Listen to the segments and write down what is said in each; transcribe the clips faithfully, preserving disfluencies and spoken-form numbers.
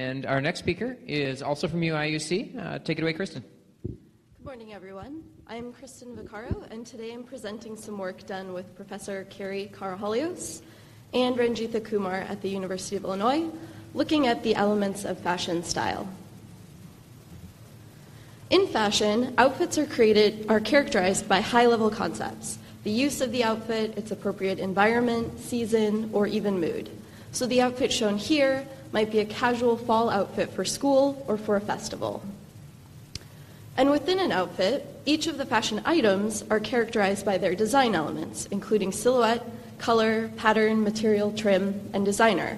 And our next speaker is also from U I U C. Uh, take it away, Kristen. Good morning, everyone. I'm Kristen Vaccaro, and today I'm presenting some work done with Professor Karrie Karahalios and Ranjitha Kumar at the University of Illinois, looking at the elements of fashion style. In fashion, outfits are created, are characterized by high-level concepts: the use of the outfit, its appropriate environment, season, or even mood. So the outfit shown here might be a casual fall outfit for school or for a festival. And within an outfit, each of the fashion items are characterized by their design elements, including silhouette, color, pattern, material, trim, and designer.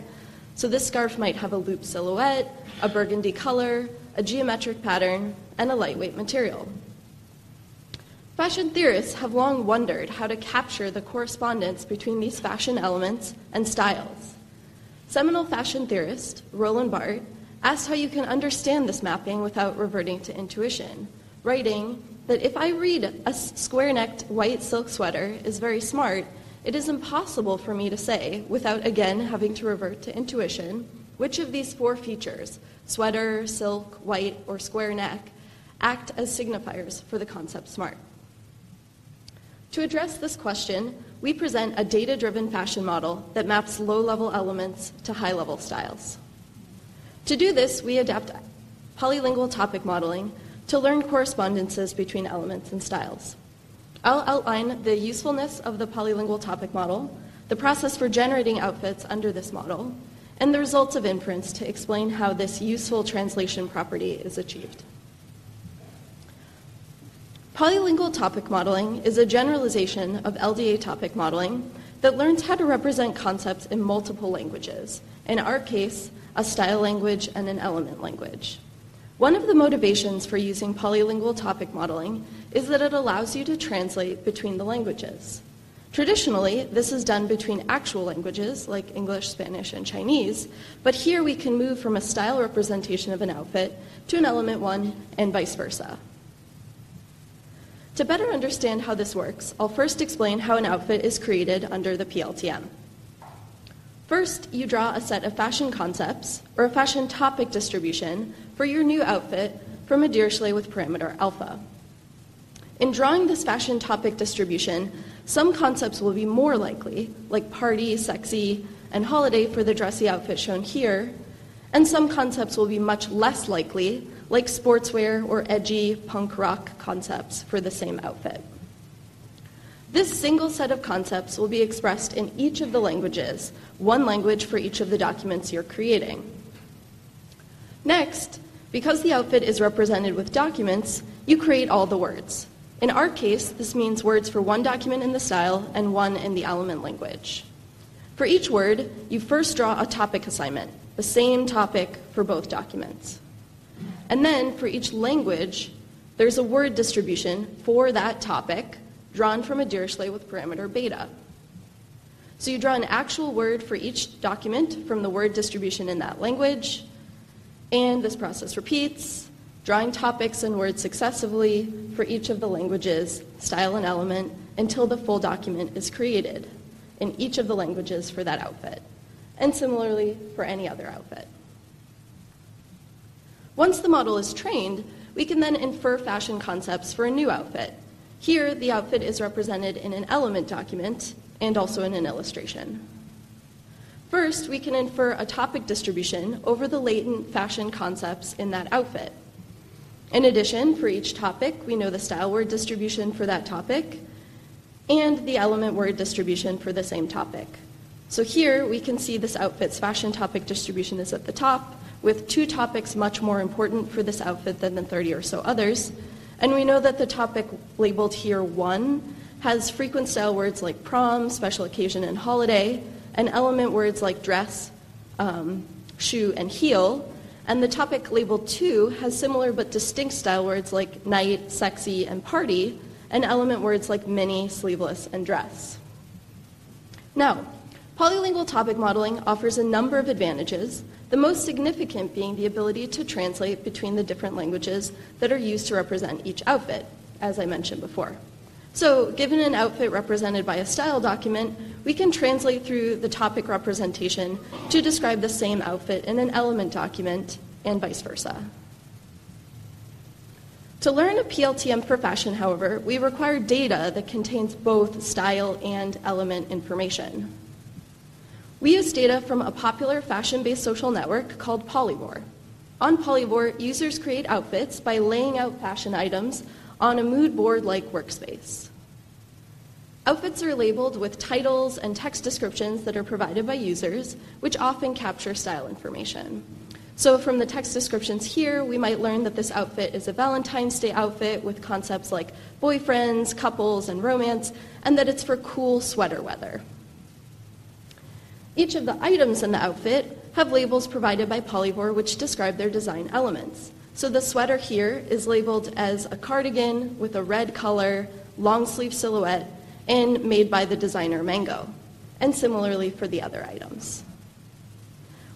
So this scarf might have a loop silhouette, a burgundy color, a geometric pattern, and a lightweight material. Fashion theorists have long wondered how to capture the correspondence between these fashion elements and styles. Seminal fashion theorist Roland Barthes asked how you can understand this mapping without reverting to intuition, writing that if I read a square-necked white silk sweater is very smart, it is impossible for me to say, without again having to revert to intuition, which of these four features, sweater, silk, white, or square neck, act as signifiers for the concept smart. To address this question, we present a data-driven fashion model that maps low-level elements to high-level styles. To do this, we adapt polylingual topic modeling to learn correspondences between elements and styles. I'll outline the usefulness of the polylingual topic model, the process for generating outfits under this model, and the results of inference to explain how this useful translation property is achieved. Polylingual topic modeling is a generalization of L D A topic modeling that learns how to represent concepts in multiple languages, in our case, a style language and an element language. One of the motivations for using polylingual topic modeling is that it allows you to translate between the languages. Traditionally, this is done between actual languages like English, Spanish, and Chinese, but here we can move from a style representation of an outfit to an element one and vice versa. To better understand how this works, I'll first explain how an outfit is created under the P L T M. First, you draw a set of fashion concepts, or a fashion topic distribution, for your new outfit from a Dirichlet with parameter alpha. In drawing this fashion topic distribution, some concepts will be more likely, like party, sexy, and holiday for the dressy outfit shown here, and some concepts will be much less likely, like sportswear or edgy punk rock concepts for the same outfit. This single set of concepts will be expressed in each of the languages, one language for each of the documents you're creating. Next, because the outfit is represented with documents, you create all the words. In our case, this means words for one document in the style and one in the element language. For each word, you first draw a topic assignment, the same topic for both documents. And then, for each language, there's a word distribution for that topic drawn from a Dirichlet with parameter beta. So you draw an actual word for each document from the word distribution in that language, and this process repeats, drawing topics and words successively for each of the languages, style and element, until the full document is created in each of the languages for that outfit, and similarly for any other outfit. Once the model is trained, we can then infer fashion concepts for a new outfit. Here, the outfit is represented in an element document and also in an illustration. First, we can infer a topic distribution over the latent fashion concepts in that outfit. In addition, for each topic, we know the style word distribution for that topic and the element word distribution for the same topic. So here, we can see this outfit's fashion topic distribution is at the top, with two topics much more important for this outfit than the thirty or so others. And we know that the topic labeled here one has frequent style words like prom, special occasion, and holiday, and element words like dress, um, shoe, and heel. And the topic labeled two has similar but distinct style words like night, sexy, and party, and element words like mini, sleeveless, and dress. Now, polylingual topic modeling offers a number of advantages, the most significant being the ability to translate between the different languages that are used to represent each outfit, as I mentioned before. So, given an outfit represented by a style document, we can translate through the topic representation to describe the same outfit in an element document and vice versa. To learn a P L T M profession, however, we require data that contains both style and element information. We use data from a popular fashion-based social network called Polyvore. On Polyvore, users create outfits by laying out fashion items on a mood board-like workspace. Outfits are labeled with titles and text descriptions that are provided by users, which often capture style information. So from the text descriptions here, we might learn that this outfit is a Valentine's Day outfit with concepts like boyfriends, couples, and romance, and that it's for cool sweater weather. Each of the items in the outfit have labels provided by Polyvore which describe their design elements. So the sweater here is labeled as a cardigan with a red color, long sleeve silhouette, and made by the designer Mango, and similarly for the other items.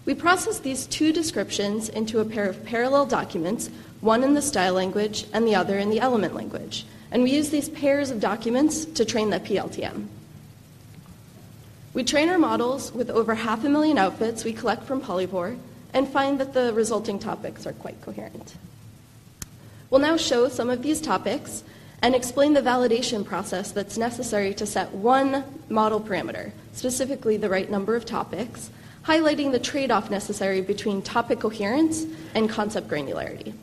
We process these two descriptions into a pair of parallel documents, one in the style language and the other in the element language. And we use these pairs of documents to train the P L T M. We train our models with over half a million outfits we collect from Polyvore and find that the resulting topics are quite coherent. We'll now show some of these topics and explain the validation process that's necessary to set one model parameter, specifically the right number of topics, highlighting the trade-off necessary between topic coherence and concept granularity.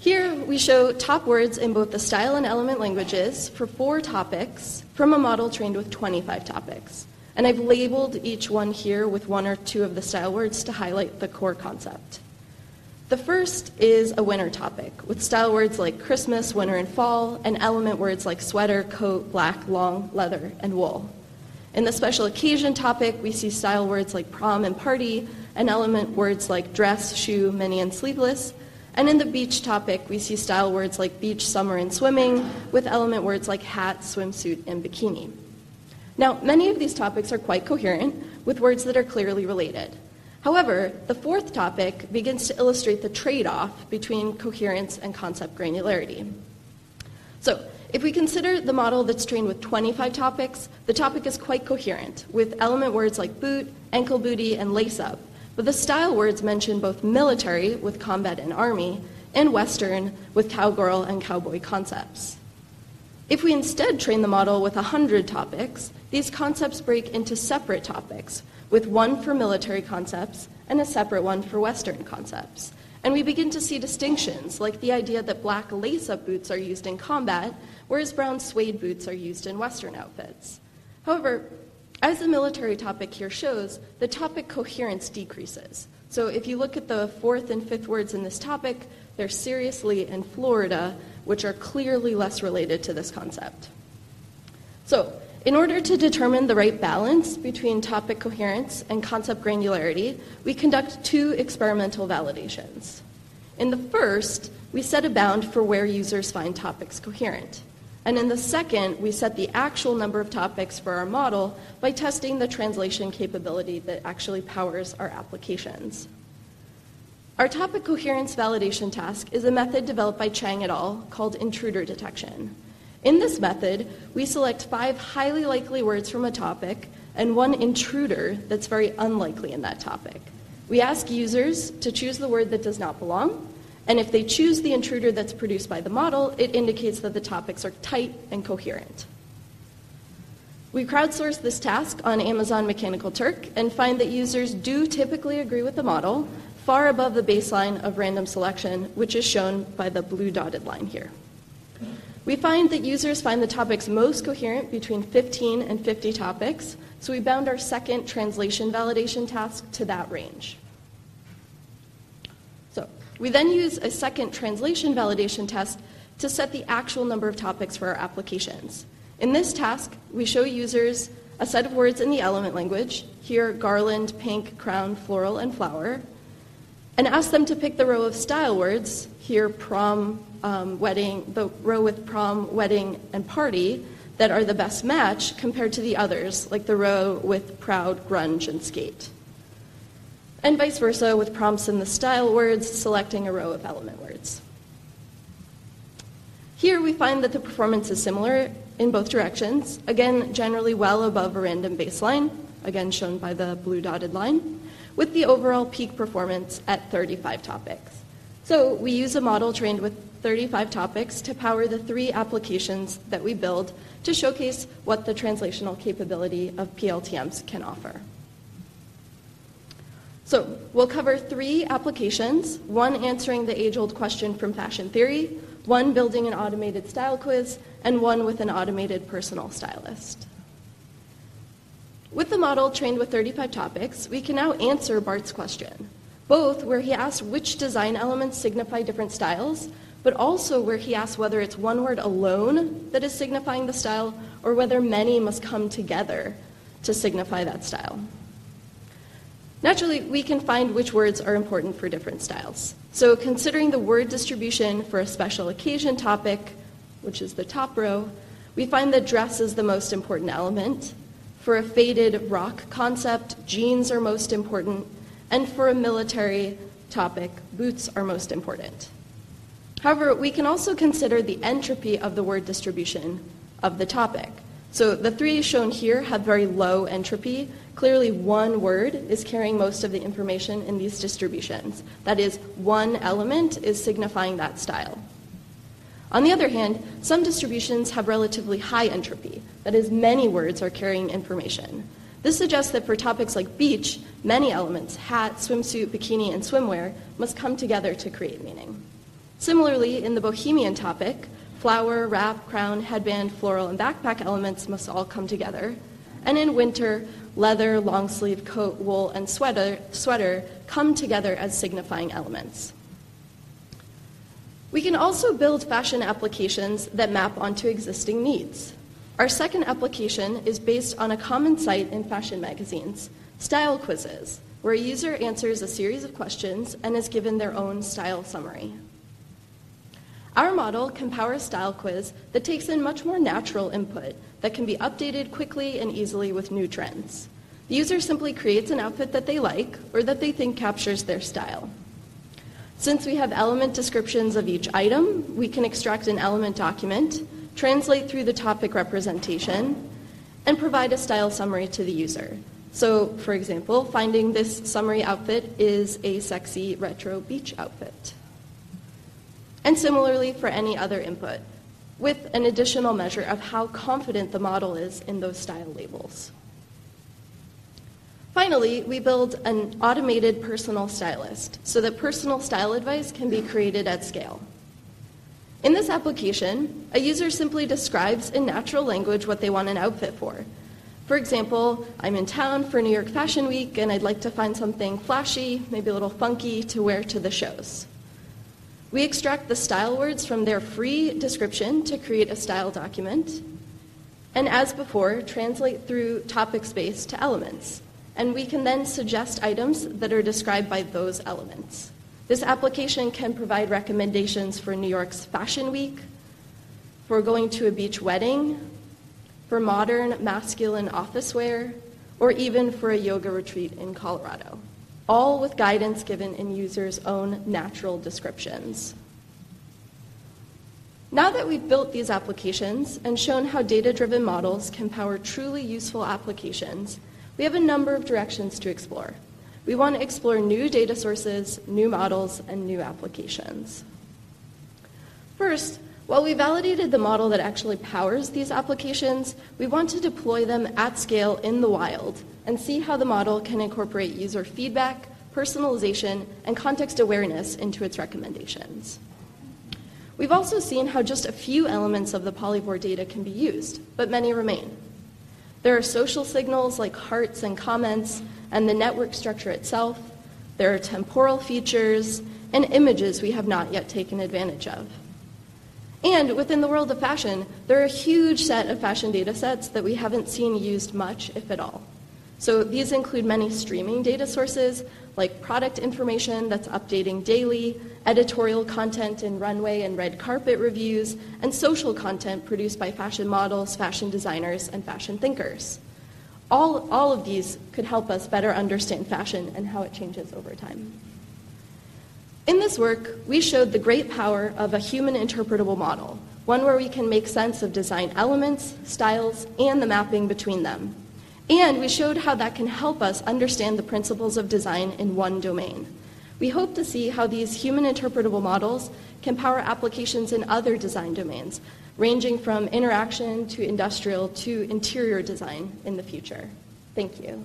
Here we show top words in both the style and element languages for four topics from a model trained with twenty-five topics. And I've labeled each one here with one or two of the style words to highlight the core concept. The first is a winter topic with style words like Christmas, winter, and fall, and element words like sweater, coat, black, long, leather, and wool. In the special occasion topic, we see style words like prom and party, and element words like dress, shoe, mini, and sleeveless. And in the beach topic, we see style words like beach, summer, and swimming, with element words like hat, swimsuit, and bikini. Now, many of these topics are quite coherent, with words that are clearly related. However, the fourth topic begins to illustrate the trade-off between coherence and concept granularity. So, if we consider the model that's trained with twenty-five topics, the topic is quite coherent, with element words like boot, ankle booty, and lace-up, but the style words mention both military, with combat and army, and Western, with cowgirl and cowboy concepts. If we instead train the model with one hundred topics, these concepts break into separate topics, with one for military concepts and a separate one for Western concepts. And we begin to see distinctions, like the idea that black lace-up boots are used in combat, whereas brown suede boots are used in Western outfits. However, as the military topic here shows, the topic coherence decreases. So if you look at the fourth and fifth words in this topic, they're seriously and Florida, which are clearly less related to this concept. So, in order to determine the right balance between topic coherence and concept granularity, we conduct two experimental validations. In the first, we set a bound for where users find topics coherent. And in the second, we set the actual number of topics for our model by testing the translation capability that actually powers our applications. Our topic coherence validation task is a method developed by Chang et al. Called intruder detection. In this method, we select five highly likely words from a topic and one intruder that's very unlikely in that topic. We ask users to choose the word that does not belong, and if they choose the intruder that's produced by the model, it indicates that the topics are tight and coherent. We crowdsource this task on Amazon Mechanical Turk and find that users do typically agree with the model, far above the baseline of random selection, which is shown by the blue dotted line here. We find that users find the topics most coherent between fifteen and fifty topics, so we bound our second translation validation task to that range. So, we then use a second translation validation test to set the actual number of topics for our applications. In this task, we show users a set of words in the element language, here garland, pink, crown, floral, and flower, and ask them to pick the row of style words, here prom, Um, wedding, the row with prom, wedding, and party that are the best match compared to the others, like the row with proud, grunge, and skate. And vice versa, with prompts in the style words, selecting a row of element words. Here we find that the performance is similar in both directions, again generally well above a random baseline, again shown by the blue dotted line, with the overall peak performance at thirty-five topics. So we use a model trained with thirty-five topics to power the three applications that we build to showcase what the translational capability of P L T Ms can offer. So we'll cover three applications, one answering the age-old question from fashion theory, one building an automated style quiz, and one with an automated personal stylist. With the model trained with thirty-five topics, we can now answer Bart's question, both where he asked which design elements signify different styles, but also where he asks whether it's one word alone that is signifying the style, or whether many must come together to signify that style. Naturally, we can find which words are important for different styles. So considering the word distribution for a special occasion topic, which is the top row, we find that dress is the most important element. For a faded rock concept, jeans are most important. And for a military topic, boots are most important. However, we can also consider the entropy of the word distribution of the topic. So the three shown here have very low entropy. Clearly, one word is carrying most of the information in these distributions. That is, one element is signifying that style. On the other hand, some distributions have relatively high entropy. That is, many words are carrying information. This suggests that for topics like beach, many elements, hat, swimsuit, bikini, and swimwear, must come together to create meaning. Similarly, in the bohemian topic, flower, wrap, crown, headband, floral, and backpack elements must all come together. And in winter, leather, long sleeve, coat, wool, and sweater, sweater come together as signifying elements. We can also build fashion applications that map onto existing needs. Our second application is based on a common sight in fashion magazines, style quizzes, where a user answers a series of questions and is given their own style summary. Our model can power a style quiz that takes in much more natural input that can be updated quickly and easily with new trends. The user simply creates an outfit that they like or that they think captures their style. Since we have element descriptions of each item, we can extract an element document, translate through the topic representation, and provide a style summary to the user. So, for example, finding this summary outfit is a sexy retro beach outfit. And similarly for any other input, with an additional measure of how confident the model is in those style labels. Finally, we build an automated personal stylist so that personal style advice can be created at scale. In this application, a user simply describes in natural language what they want an outfit for. For example, I'm in town for New York Fashion Week and I'd like to find something flashy, maybe a little funky, to wear to the shows. We extract the style words from their free description to create a style document, and as before, translate through topic space to elements. And we can then suggest items that are described by those elements. This application can provide recommendations for New York's Fashion Week, for going to a beach wedding, for modern masculine office wear, or even for a yoga retreat in Colorado, all with guidance given in users' own natural descriptions. Now that we've built these applications and shown how data-driven models can power truly useful applications, we have a number of directions to explore. We want to explore new data sources, new models, and new applications. First, while we validated the model that actually powers these applications, we want to deploy them at scale in the wild and see how the model can incorporate user feedback, personalization, and context awareness into its recommendations. We've also seen how just a few elements of the Polyvore data can be used, but many remain. There are social signals like hearts and comments, and the network structure itself. There are temporal features, and images we have not yet taken advantage of. And within the world of fashion, there are a huge set of fashion data sets that we haven't seen used much, if at all. So these include many streaming data sources, like product information that's updating daily, editorial content in runway and red carpet reviews, and social content produced by fashion models, fashion designers, and fashion thinkers. All, all of these could help us better understand fashion and how it changes over time. In this work, we showed the great power of a human interpretable model, one where we can make sense of design elements, styles, and the mapping between them. And we showed how that can help us understand the principles of design in one domain. We hope to see how these human interpretable models can power applications in other design domains, ranging from interaction to industrial to interior design in the future. Thank you.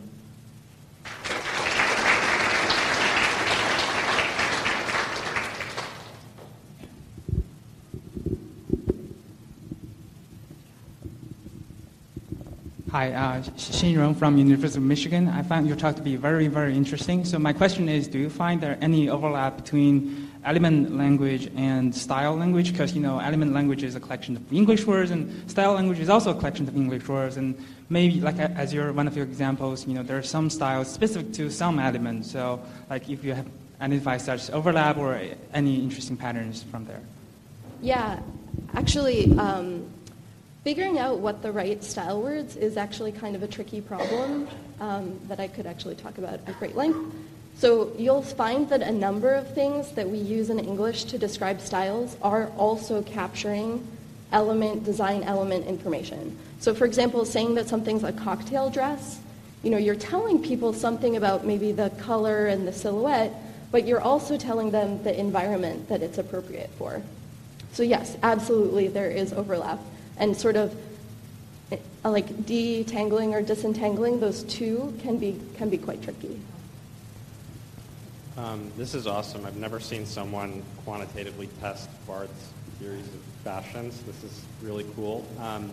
Hi, uh, Xinrong from University of Michigan. I found your talk to be very, very interesting. So my question is, do you find there any overlap between element language and style language? Because, you know, element language is a collection of English words, and style language is also a collection of English words. And maybe, like as your one of your examples, you know, there are some styles specific to some elements. So, like, if you have identified such overlap or any interesting patterns from there. Yeah, actually. Um Figuring out what the right style words is actually kind of a tricky problem um, that I could actually talk about at great length. So you'll find that a number of things that we use in English to describe styles are also capturing element, design element information. So for example, saying that something's a cocktail dress, you know, you're telling people something about maybe the color and the silhouette, but you're also telling them the environment that it's appropriate for. So yes, absolutely there is overlap. And sort of like detangling or disentangling those two can be can be quite tricky. Um, this is awesome. I've never seen someone quantitatively test Barth's theories of fashion, so this is really cool. Um,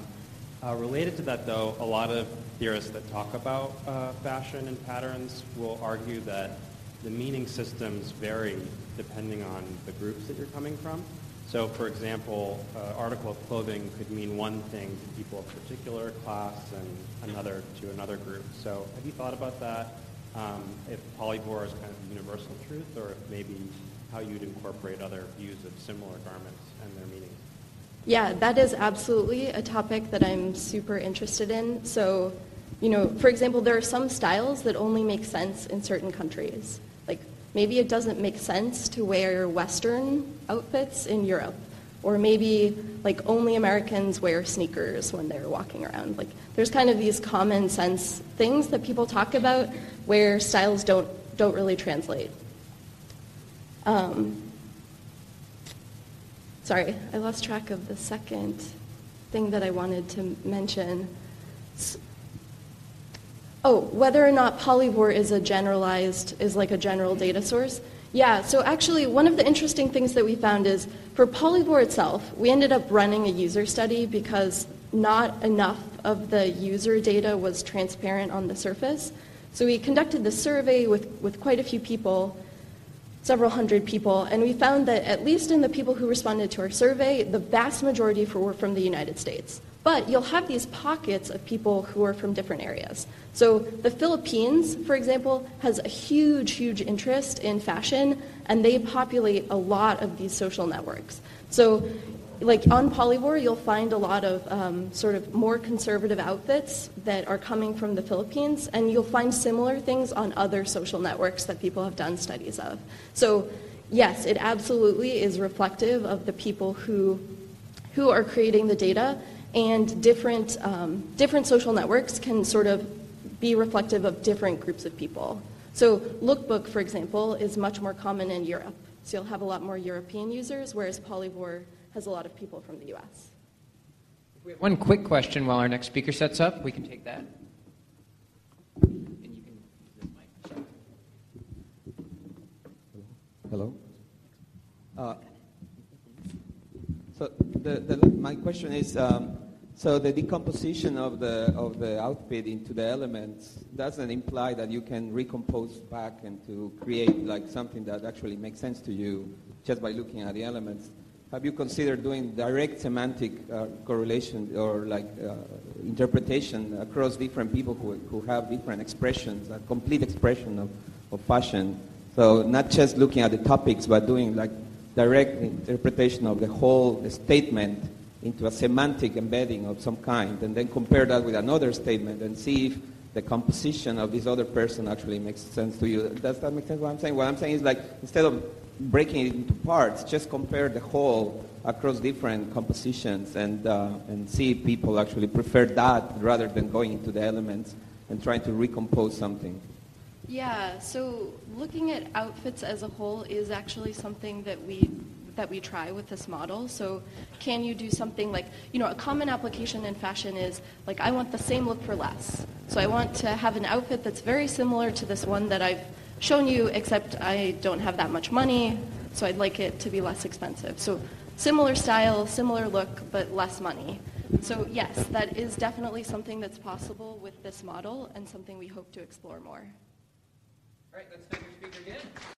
uh, related to that, though, a lot of theorists that talk about uh, fashion and patterns will argue that the meaning systems vary depending on the groups that you're coming from. So, for example, an article of clothing could mean one thing to people of a particular class and another to another group. So have you thought about that, um, if polyvore is kind of universal truth, or if maybe how you'd incorporate other views of similar garments and their meaning? Yeah, that is absolutely a topic that I'm super interested in. So, you know, for example, there are some styles that only make sense in certain countries. Like, maybe it doesn't make sense to wear Western outfits in Europe, or maybe like only Americans wear sneakers when they're walking around. Like, there's kind of these common sense things that people talk about where styles don't don't really translate. Um, sorry, I lost track of the second thing that I wanted to mention. So, Oh, whether or not polyvore is a generalized, is like a general data source. Yeah, so actually one of the interesting things that we found is for polyvore itself, we ended up running a user study because not enough of the user data was transparent on the surface. So we conducted the survey with, with quite a few people, several hundred people, and we found that at least in the people who responded to our survey, the vast majority were from the United States. But you'll have these pockets of people who are from different areas. So the Philippines, for example, has a huge, huge interest in fashion, and they populate a lot of these social networks. So like on Polyvore, you'll find a lot of um, sort of more conservative outfits that are coming from the Philippines, and you'll find similar things on other social networks that people have done studies of. So yes, it absolutely is reflective of the people who, who are creating the data. And different, um, different social networks can sort of be reflective of different groups of people. So Lookbook, for example, is much more common in Europe. So you'll have a lot more European users, whereas Polyvore has a lot of people from the U S. If we have one quick question while our next speaker sets up, we can take that. And you can use this mic. Sorry. Hello? Hello? Uh, So the, the, my question is, um, so the decomposition of the, of the outfit into the elements doesn't imply that you can recompose back and to create like something that actually makes sense to you just by looking at the elements. Have you considered doing direct semantic uh, correlation or like uh, interpretation across different people who, who have different expressions, a complete expression of, of fashion? So not just looking at the topics, but doing like direct interpretation of the whole statement into a semantic embedding of some kind, and then compare that with another statement and see if the composition of this other person actually makes sense to you. Does that make sense what I'm saying? What I'm saying is, like, instead of breaking it into parts, just compare the whole across different compositions and, uh, and see if people actually prefer that rather than going into the elements and trying to recompose something. Yeah, so looking at outfits as a whole is actually something that we that we try with this model. So can you do something like, you know, a common application in fashion is, like, I want the same look for less. So I want to have an outfit that's very similar to this one that I've shown you, except I don't have that much money, so I'd like it to be less expensive. So similar style, similar look, but less money. So yes, that is definitely something that's possible with this model and something we hope to explore more. All right, let's thank your speaker again.